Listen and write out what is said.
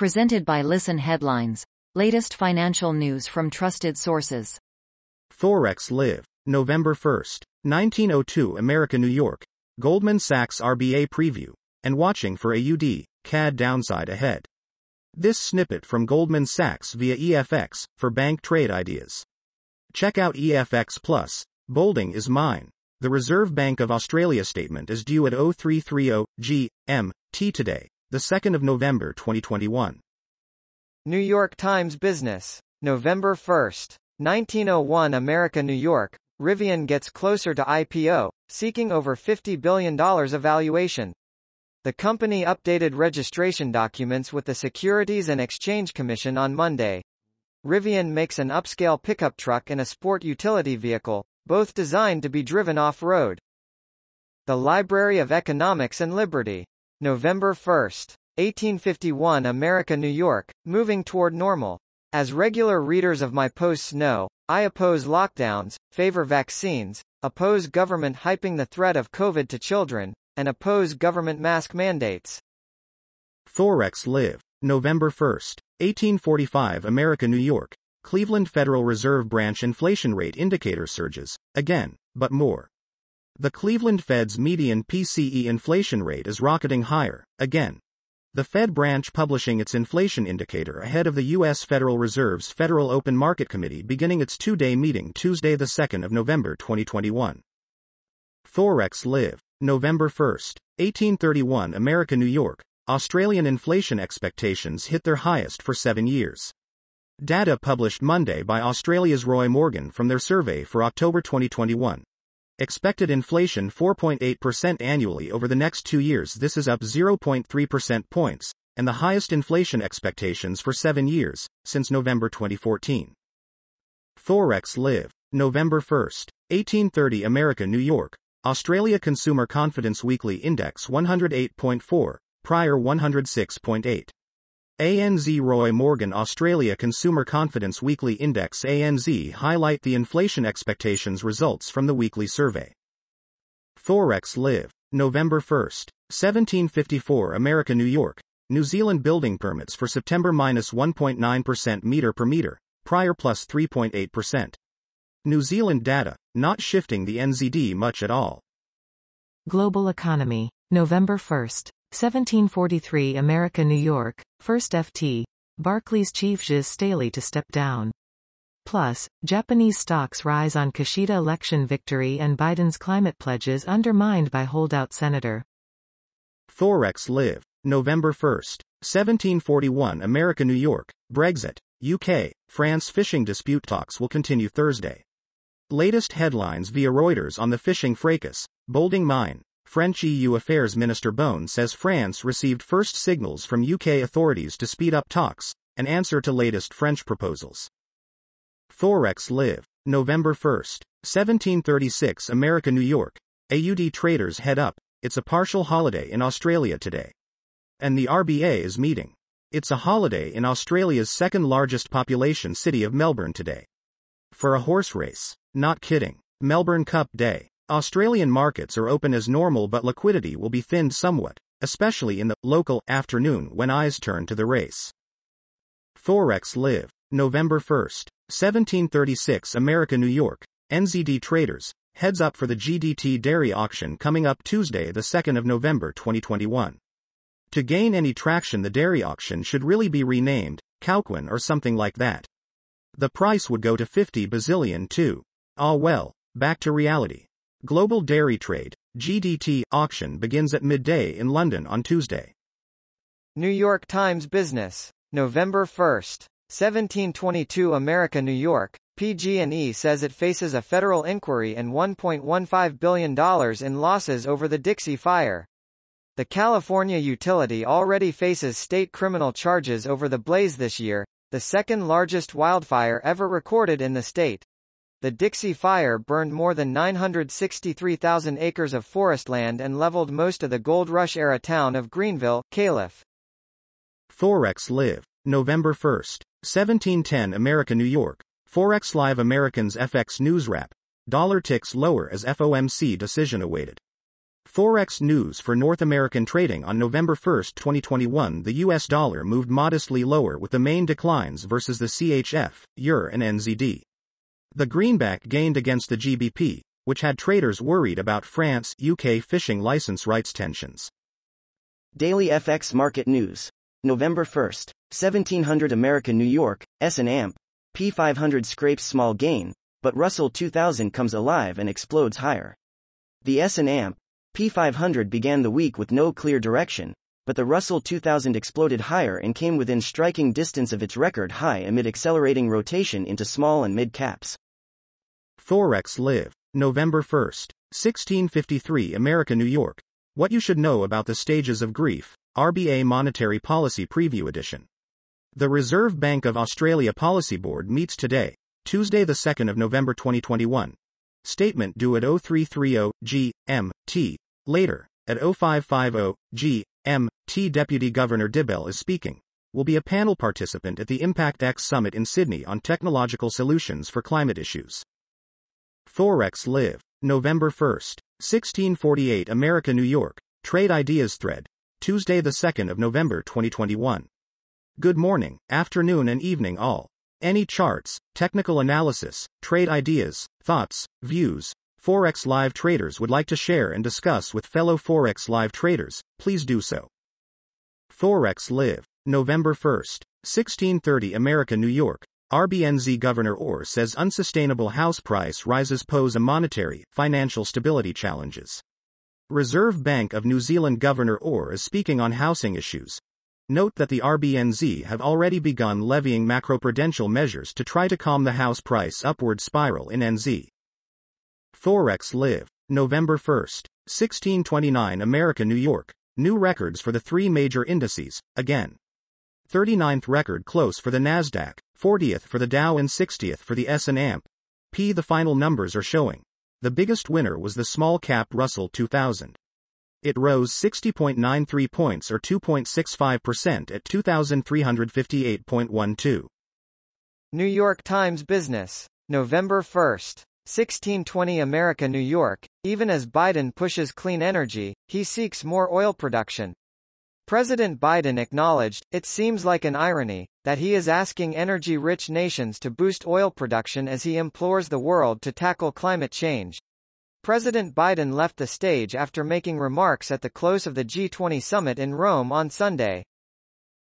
Presented by Listen Headlines. Latest financial news from trusted sources. Forexlive, November 1, 1902 America, New York. Goldman Sachs RBA preview, and watching for AUD, CAD downside ahead. This snippet from Goldman Sachs via EFX, for bank trade ideas. Check out EFX Plus, bolding is mine. The Reserve Bank of Australia statement is due at 0330 GMT today, the 2nd of November 2021. New York Times Business, November 1, 1901 America, New York. Rivian gets closer to IPO, seeking over $50 billion valuation. The company updated registration documents with the Securities and Exchange Commission on Monday. Rivian makes an upscale pickup truck and a sport utility vehicle, both designed to be driven off-road. The Library of Economics and Liberty. November 1, 1851 America, New York, moving toward normal. As regular readers of my posts know, I oppose lockdowns, favor vaccines, oppose government hyping the threat of COVID to children, and oppose government mask mandates. Forexlive, November 1, 1845 America, New York. Cleveland Federal Reserve branch inflation rate indicator surges, again, but more. The Cleveland Fed's median PCE inflation rate is rocketing higher, again. The Fed branch publishing its inflation indicator ahead of the U.S. Federal Reserve's Federal Open Market Committee beginning its two-day meeting Tuesday, 2 November 2021. Forexlive, November 1, 1831 America, New York. Australian inflation expectations hit their highest for 7 years. Data published Monday by Australia's Roy Morgan from their survey for October 2021. Expected inflation 4.8% annually over the next 2 years. This is up 0.3% points, and the highest inflation expectations for 7 years, since November 2014. Forexlive, November 1, 1830 America, New York. Australia Consumer Confidence Weekly Index 108.4, prior 106.8. ANZ Roy Morgan Australia Consumer Confidence Weekly Index ANZ highlight the inflation expectations results from the weekly survey. Forexlive, November 1, 1754 America, New York. New Zealand building permits for September -1.9% meter per meter, prior +3.8%. New Zealand data, not shifting the NZD much at all. Global Economy, November 1. 1743 America, New York. FirstFT, Barclays chief Jes Staley to step down. Plus, Japanese stocks rise on Kishida election victory and Biden's climate pledges undermined by holdout senator. Forexlive, November 1, 1741 America, New York. Brexit, UK, France fishing dispute talks will continue Thursday. Latest headlines via Reuters on the fishing fracas, bolding mine. French EU Affairs Minister Bone says France received first signals from UK authorities to speed up talks, an answer to latest French proposals. Forexlive, November 1, 1736 America, New York. AUD traders head up, it's a partial holiday in Australia today. And the RBA is meeting. It's a holiday in Australia's second largest population city of Melbourne today. For a horse race, not kidding, Melbourne Cup Day. Australian markets are open as normal, but liquidity will be thinned somewhat, especially in the local afternoon when eyes turn to the race. Forexlive, November 1, 1736 America, New York. NZD traders, heads up for the GDT dairy auction coming up Tuesday, 2 November 2021. To gain any traction, the dairy auction should really be renamed Cowquin or something like that. The price would go to 50 bazillion too. Ah well, back to reality. Global dairy trade, GDT, auction begins at midday in London on Tuesday. New York Times Business, November 1, 1722 America, New York. PG&E says it faces a federal inquiry and $1.15 billion in losses over the Dixie Fire. The California utility already faces state criminal charges over the blaze this year, the second largest wildfire ever recorded in the state. The Dixie Fire burned more than 963,000 acres of forest land and leveled most of the Gold Rush-era town of Greenville, Calif. Forexlive, November 1, 1710 America, New York. Forexlive Americans FX News Wrap. Dollar ticks lower as FOMC decision awaited. Forex news for North American trading on November 1, 2021. The US dollar moved modestly lower with the main declines versus the CHF, EUR and NZD. The greenback gained against the GBP, which had traders worried about France-UK fishing license rights tensions. Daily FX market news. November 1, 1700 American New York, S&P 500 scrapes small gain, but Russell 2000 comes alive and explodes higher. The S&P 500 began the week with no clear direction, but the Russell 2000 exploded higher and came within striking distance of its record high amid accelerating rotation into small and mid-caps. Forexlive, November 1, 1653 America, New York. What you should know about the stages of grief, RBA Monetary Policy Preview Edition. The Reserve Bank of Australia Policy Board meets today, Tuesday the 2nd of November 2021. Statement due at 0330 GMT, later, at 0550 GMT. Deputy Governor Dibell is speaking, will be a panel participant at the Impact X Summit in Sydney on technological solutions for climate issues. Forexlive, November 1, 1648 America, New York, Trade Ideas Thread, Tuesday the 2nd of November 2021. Good morning, afternoon and evening all. Any charts, technical analysis, trade ideas, thoughts, views, Forex Live traders would like to share and discuss with fellow Forex Live traders, please do so. Forex Live, November 1, 1630 America, New York, RBNZ Governor Orr says unsustainable house price rises pose a monetary, financial stability challenges. Reserve Bank of New Zealand Governor Orr is speaking on housing issues. Note that the RBNZ have already begun levying macroprudential measures to try to calm the house price upward spiral in NZ. Forexlive, November 1, 1629 America, New York, new records for the three major indices, again. 39th record close for the Nasdaq, 40th for the Dow and 60th for the S&P. The final numbers are showing. The biggest winner was the small-cap Russell 2000. It rose 60.93 points or 2.65% at 2,358.12. New York Times Business, November 1, 1620 America, New York. Even as Biden pushes clean energy, he seeks more oil production. President Biden acknowledged, it seems like an irony, that he is asking energy-rich nations to boost oil production as he implores the world to tackle climate change. President Biden left the stage after making remarks at the close of the G20 summit in Rome on Sunday.